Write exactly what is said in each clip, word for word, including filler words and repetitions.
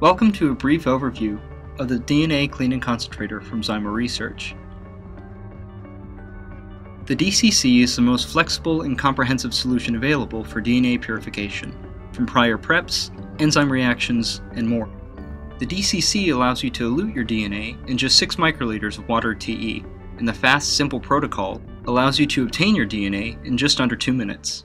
Welcome to a brief overview of the D N A cleaning concentrator from Zymo Research. The D C C is the most flexible and comprehensive solution available for D N A purification, from prior preps, enzyme reactions, and more. The D C C allows you to elute your D N A in just six microliters of water T E, and the fast, simple protocol allows you to obtain your D N A in just under two minutes.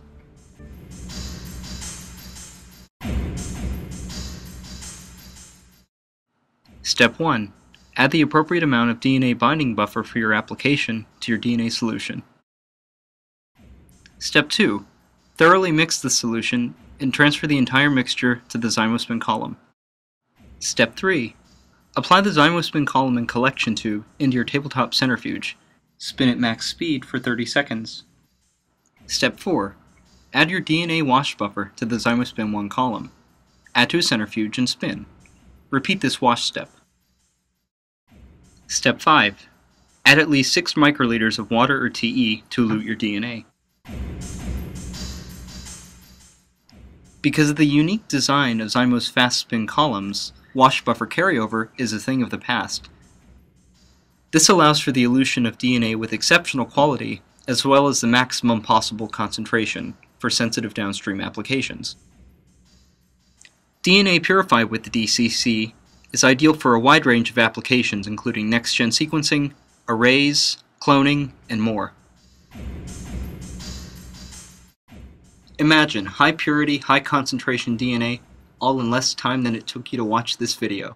Step one. Add the appropriate amount of D N A binding buffer for your application to your D N A solution. Step two. Thoroughly mix the solution and transfer the entire mixture to the Zymo-Spin column. Step three. Apply the Zymo-Spin column and collection tube into your tabletop centrifuge. Spin at max speed for thirty seconds. Step four. Add your D N A wash buffer to the Zymo-Spin one column. Add to a centrifuge and spin. Repeat this wash step. Step five. Add at least six microliters of water or T E to elute your D N A. Because of the unique design of Zymo's fast spin columns, wash buffer carryover is a thing of the past. This allows for the elution of D N A with exceptional quality, as well as the maximum possible concentration for sensitive downstream applications. D N A purified with the D C C is ideal for a wide range of applications, including next-gen sequencing, arrays, cloning, and more. Imagine high-purity, high-concentration D N A all in less time than it took you to watch this video.